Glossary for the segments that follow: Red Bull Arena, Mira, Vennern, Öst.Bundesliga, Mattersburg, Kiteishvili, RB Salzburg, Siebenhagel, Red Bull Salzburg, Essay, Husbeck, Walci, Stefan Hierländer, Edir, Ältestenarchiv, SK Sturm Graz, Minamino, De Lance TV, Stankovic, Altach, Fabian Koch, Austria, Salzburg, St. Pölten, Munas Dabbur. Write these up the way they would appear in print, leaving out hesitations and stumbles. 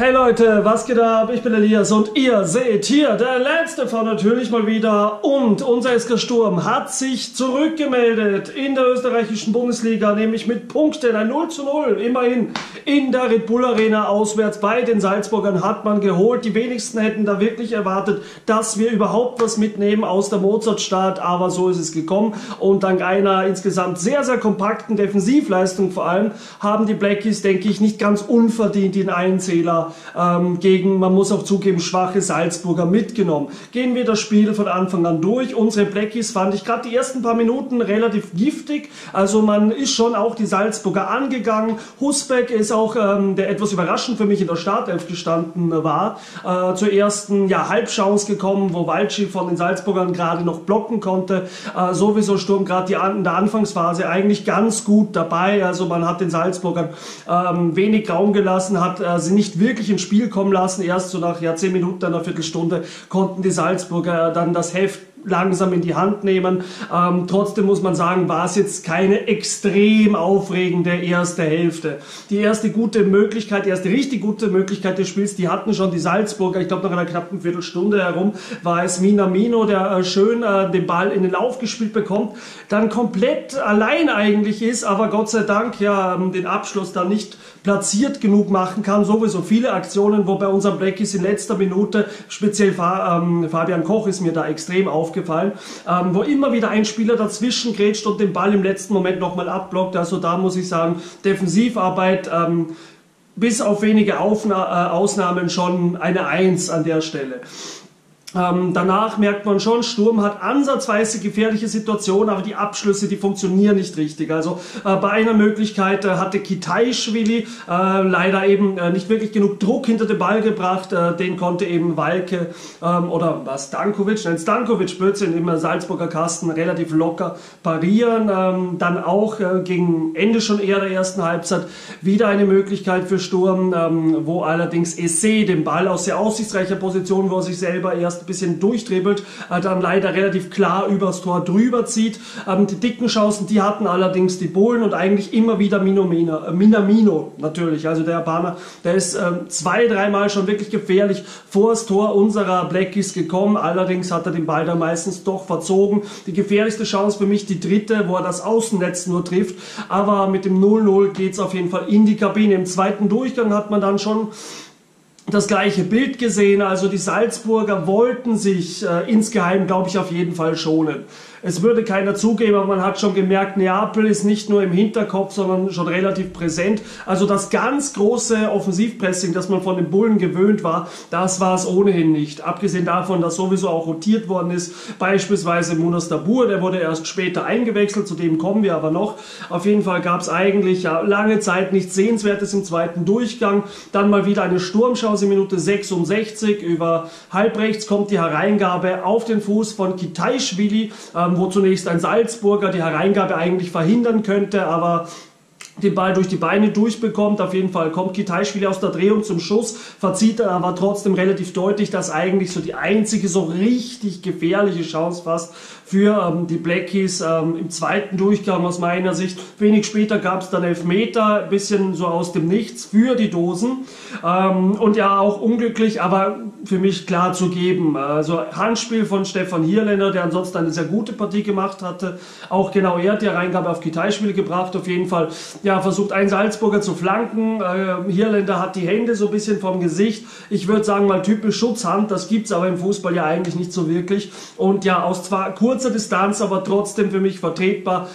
Hey Leute, was geht ab? Ich bin Elias und ihr seht hier der letzte TV natürlich mal wieder. Und unser SK Sturm hat sich zurückgemeldet in der österreichischen Bundesliga, nämlich mit Punkten. Ein 0:0, immerhin in der Red Bull Arena auswärts bei den Salzburgern hat man geholt. Die wenigsten hätten da wirklich erwartet, dass wir überhaupt was mitnehmen aus der Mozartstadt, aber so ist es gekommen. Und dank einer insgesamt sehr, sehr kompakten Defensivleistung vor allem, haben die Blackies, denke ich, nicht ganz unverdient den Einzähler gegen, man muss auch zugeben, schwache Salzburger mitgenommen. Gehen wir das Spiel von Anfang an durch. Unsere Blackies fand ich gerade die ersten paar Minuten relativ giftig. Also man ist schon auch die Salzburger angegangen. Husbeck ist auch, der etwas überraschend für mich in der Startelf gestanden war, zur ersten Halbchance gekommen, wo Walci von den Salzburgern gerade noch blocken konnte. Sowieso Sturm gerade in der Anfangsphase eigentlich ganz gut dabei. Also man hat den Salzburgern wenig Raum gelassen, hat sie nicht wirklich ins Spiel kommen lassen. Erst so nach 10 Minuten, einer Viertelstunde konnten die Salzburger dann das Heft langsam in die Hand nehmen. Trotzdem muss man sagen, war es jetzt keine extrem aufregende erste Hälfte. Die erste gute Möglichkeit, die erste richtig gute Möglichkeit des Spiels, die hatten schon die Salzburger. Ich glaube, nach einer knappen Viertelstunde herum war es Minamino, der schön den Ball in den Lauf gespielt bekommt, dann komplett allein eigentlich ist, aber Gott sei Dank den Abschluss dann nicht platziert genug machen kann. Sowieso viele Aktionen, wo bei unseren Blackies in letzter Minute, speziell Fabian Koch ist mir da extrem aufgefallen, wo immer wieder ein Spieler dazwischen grätscht und den Ball im letzten Moment nochmal abblockt. Also da muss ich sagen, Defensivarbeit bis auf wenige Ausnahmen schon eine 1 an der Stelle. Danach merkt man schon, Sturm hat ansatzweise gefährliche Situationen, aber die Abschlüsse, die funktionieren nicht richtig. Also bei einer Möglichkeit hatte Kiteishvili leider eben nicht wirklich genug Druck hinter den Ball gebracht. Den konnte eben Walci oder Stankovic, Blödsinn, im Salzburger Kasten relativ locker parieren. Dann auch gegen Ende schon eher der ersten Halbzeit wieder eine Möglichkeit für Sturm, wo allerdings Essay den Ball aus sehr aussichtsreicher Position, wo er sich selber erst ein bisschen durchdribbelt, dann leider relativ klar übers Tor drüber zieht. Die dicken Chancen, die hatten allerdings die Polen und eigentlich immer wieder Minamino natürlich. Also der Japaner, der ist 2-3 Mal schon wirklich gefährlich vor das Tor unserer Blackies gekommen. Allerdings hat er den Ball dann meistens doch verzogen. Die gefährlichste Chance für mich die dritte, wo er das Außennetz nur trifft. Aber mit dem 0:0 geht es auf jeden Fall in die Kabine. Im zweiten Durchgang hat man dann schon das gleiche Bild gesehen. Also die Salzburger wollten sich insgeheim, glaube ich, auf jeden Fall schonen. Es würde keiner zugeben, aber man hat schon gemerkt, Neapel ist nicht nur im Hinterkopf, sondern schon relativ präsent. Also das ganz große Offensivpressing, das man von den Bullen gewöhnt war, das war es ohnehin nicht. Abgesehen davon, dass sowieso auch rotiert worden ist, beispielsweise Munas Dabbur, der wurde erst später eingewechselt, zu dem kommen wir aber noch. Auf jeden Fall gab es eigentlich lange Zeit nichts Sehenswertes im zweiten Durchgang. Dann mal wieder eine Sturmchance in Minute 66. Über halbrechts kommt die Hereingabe auf den Fuß von Kiteishvili, wo zunächst ein Salzburger die Hereingabe eigentlich verhindern könnte, aber den Ball durch die Beine durchbekommt. Auf jeden Fall kommt Kiteishvili aus der Drehung zum Schuss, verzieht er aber trotzdem relativ deutlich, dass eigentlich so die einzige so richtig gefährliche Chance fast für die Blackies im zweiten Durchgang aus meiner Sicht. Wenig später gab es dann Elfmeter, ein bisschen so aus dem Nichts für die Dosen und ja auch unglücklich, aber für mich klar zu geben. Also Handspiel von Stefan Hierländer, der ansonsten eine sehr gute Partie gemacht hatte. Auch genau er hat die Hereingabe auf Kiteishvili gebracht, auf jeden Fall. Ja, versucht ein Salzburger zu flanken. Hierländer hat die Hände so ein bisschen vom Gesicht. Ich würde sagen, mal typisch Schutzhand. Das gibt es aber im Fußball ja eigentlich nicht so wirklich. Und ja, aus zwar kurzer Distanz, aber trotzdem für mich vertretbar.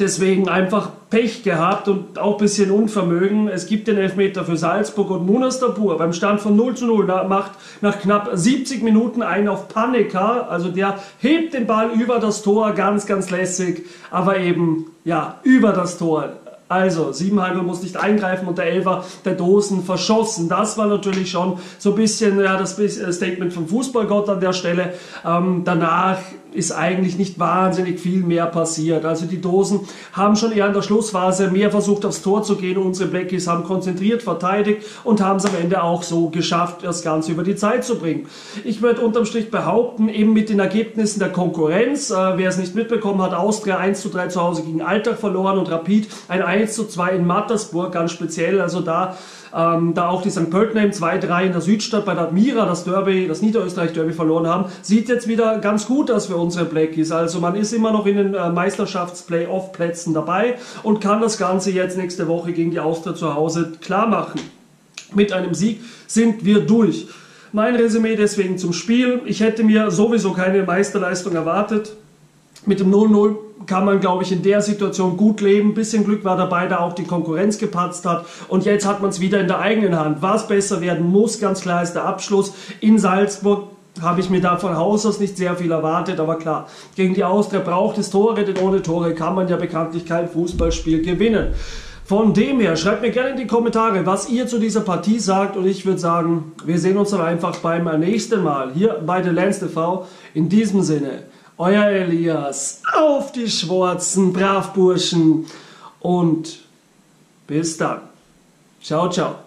Deswegen einfach Pech gehabt und auch ein bisschen Unvermögen. Es gibt den Elfmeter für Salzburg und Munas Dabbur beim Stand von 0:0. Da macht nach knapp 70 Minuten einen auf Paniker. Also der hebt den Ball über das Tor, ganz, ganz lässig, aber eben, ja, über das Tor. Also, Siebenhagel muss nicht eingreifen und der Elfer der Dosen verschossen. Das war natürlich schon so ein bisschen das Statement vom Fußballgott an der Stelle. Danach ist eigentlich nicht wahnsinnig viel mehr passiert. Also die Dosen haben schon eher in der Schlussphase mehr versucht, aufs Tor zu gehen. Unsere Blackies haben konzentriert verteidigt und haben es am Ende auch so geschafft, das Ganze über die Zeit zu bringen. Ich würde unterm Strich behaupten, eben mit den Ergebnissen der Konkurrenz, wer es nicht mitbekommen hat, Austria 1:3 zu Hause gegen Altach verloren und Rapid ein 1:2 in Mattersburg ganz speziell, also da auch die St. Pöltener im 2:3 in der Südstadt bei der Mira das Derby, das Niederösterreich-Derby verloren haben, sieht jetzt wieder ganz gut aus für unsere Blackies. Also man ist immer noch in den Meisterschafts-Playoff-Plätzen dabei und kann das Ganze jetzt nächste Woche gegen die Austria zu Hause klar machen. Mit einem Sieg sind wir durch. Mein Resümee deswegen zum Spiel: Ich hätte mir sowieso keine Meisterleistung erwartet. Mit dem 0:0 kann man, glaube ich, in der Situation gut leben. Ein bisschen Glück war dabei, da auch die Konkurrenz gepatzt hat. Und jetzt hat man es wieder in der eigenen Hand. Was besser werden muss, ganz klar, ist der Abschluss in Salzburg. Habe ich mir da von Haus aus nicht sehr viel erwartet, aber klar, gegen die Austria braucht es Tore, denn ohne Tore kann man ja bekanntlich kein Fußballspiel gewinnen. Von dem her, schreibt mir gerne in die Kommentare, was ihr zu dieser Partie sagt, und ich würde sagen, wir sehen uns dann einfach beim nächsten Mal hier bei De Lance TV. In diesem Sinne, euer Elias, auf die Schwarzen, brav Burschen, und bis dann. Ciao, ciao.